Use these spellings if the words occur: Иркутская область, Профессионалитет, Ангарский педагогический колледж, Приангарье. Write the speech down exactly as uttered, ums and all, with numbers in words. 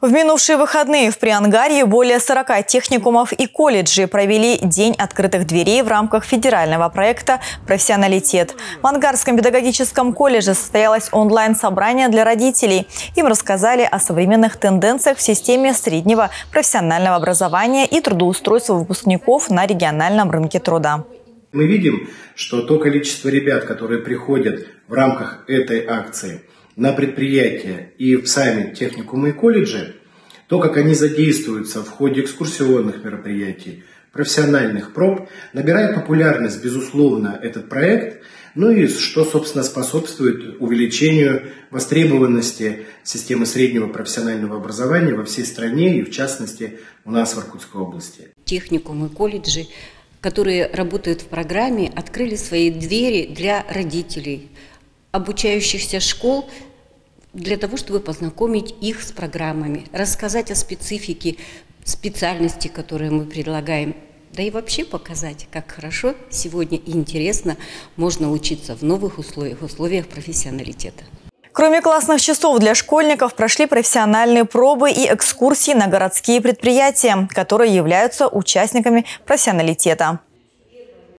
В минувшие выходные в Приангарье более сорока техникумов и колледжей провели День открытых дверей в рамках федерального проекта «Профессионалитет». В Ангарском педагогическом колледже состоялось онлайн-собрание для родителей. Им рассказали о современных тенденциях в системе среднего профессионального образования и трудоустройства выпускников на региональном рынке труда. Мы видим, что то количество ребят, которые приходят в рамках этой акции на предприятия и в сами техникумы и колледжи, то, как они задействуются в ходе экскурсионных мероприятий, профессиональных проб, набирает популярность, безусловно, этот проект, ну и что, собственно, способствует увеличению востребованности системы среднего профессионального образования во всей стране и, в частности, у нас в Иркутской области. Техникумы и колледжи, которые работают в программе, открыли свои двери для родителей, обучающихся школ, для того, чтобы познакомить их с программами, рассказать о специфике специальности, которые мы предлагаем, да и вообще показать, как хорошо сегодня и интересно можно учиться в новых условиях, в условиях профессионалитета. Кроме классных часов для школьников прошли профессиональные пробы и экскурсии на городские предприятия, которые являются участниками профессионалитета.